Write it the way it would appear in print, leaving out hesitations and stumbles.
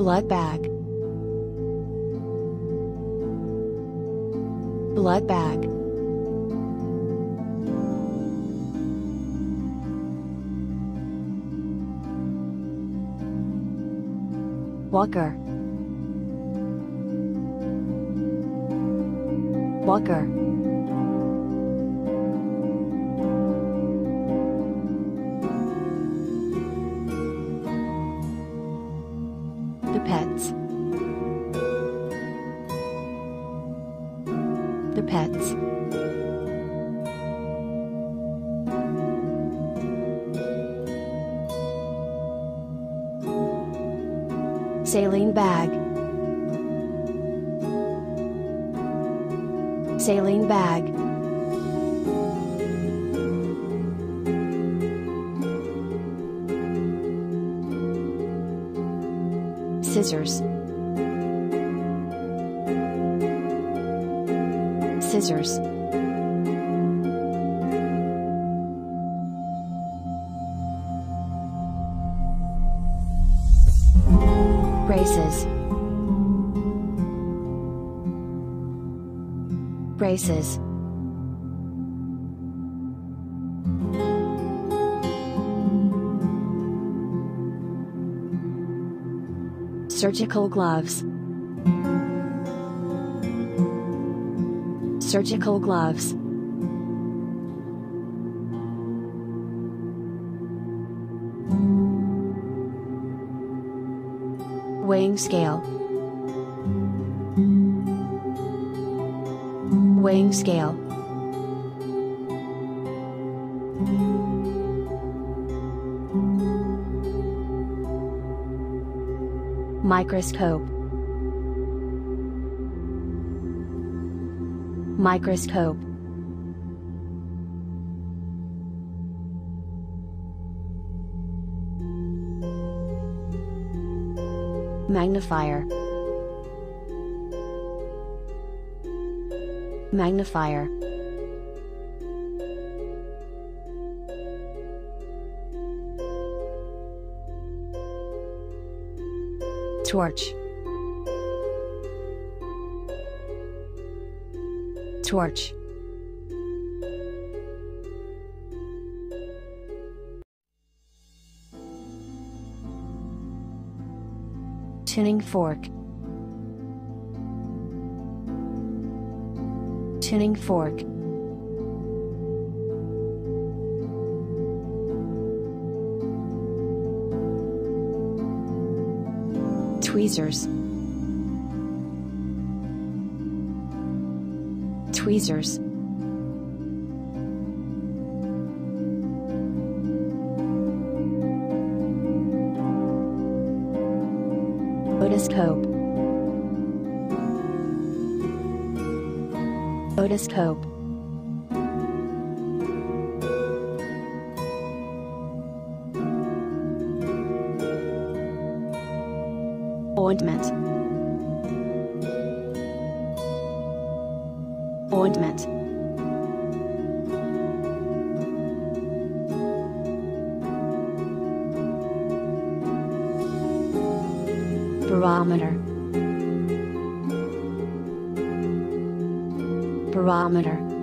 Blood bag. Blood bag. Walker. Walker. The pets. The pets. Saline bag. Saline bag. Scissors. Scissors. Braces. Braces. Surgical gloves. Surgical gloves. Weighing scale. Weighing scale. Microscope. Microscope. Magnifier. Magnifier. Torch. Torch. Tuning fork. Tuning fork. Tweezers. Tweezers. Otoscope. Otoscope. Ointment. Ointment. Barometer. Barometer.